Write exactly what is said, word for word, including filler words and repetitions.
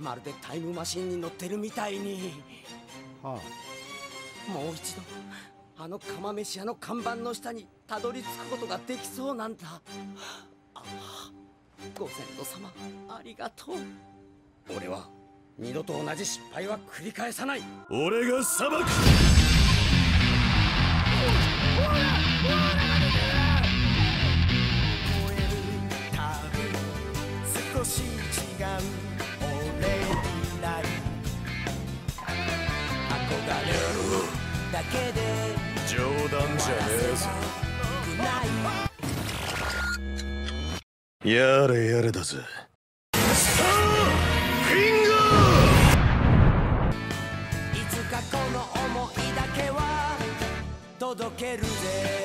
まるでタイムマシンに乗ってるみたいに。はあ、もう一度あの釜飯屋の看板の下にたどり着くことができそうなんだ。ああ、ご先祖様ありがとう。俺は二度と同じ失敗は繰り返さない。俺が裁く。少し違う。だけで冗談じゃねえぞ。やれやれだぜ。スターフィンガー。いつかこの想いだけは届けるぜ。